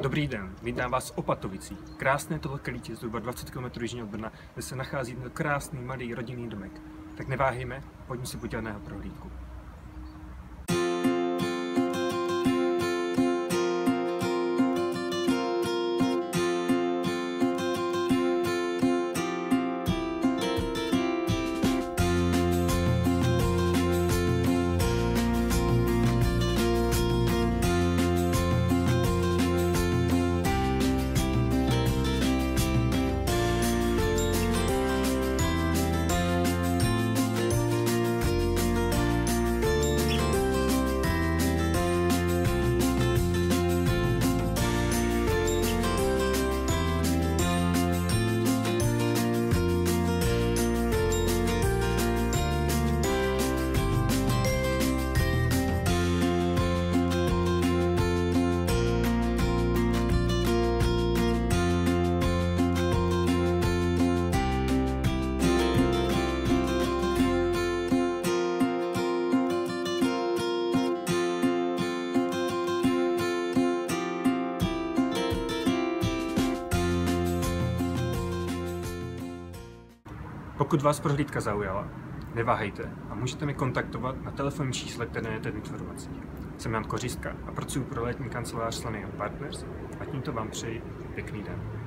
Dobrý den, vítám vás v Opatovicí. Krásné tohle Kelítě, zhruba 20 km jižně od Brna, kde se nachází krásný malý rodinný domek. Tak neváhejme, pojďme si podívat na jeho prohlídku. Pokud vás prohlídka zaujala, neváhejte a můžete mi kontaktovat na telefonní čísle, které je v informacích. Jsem Jan Kořiska a pracuji pro létní kancelář Slaný Partners a tímto vám přeji pěkný den.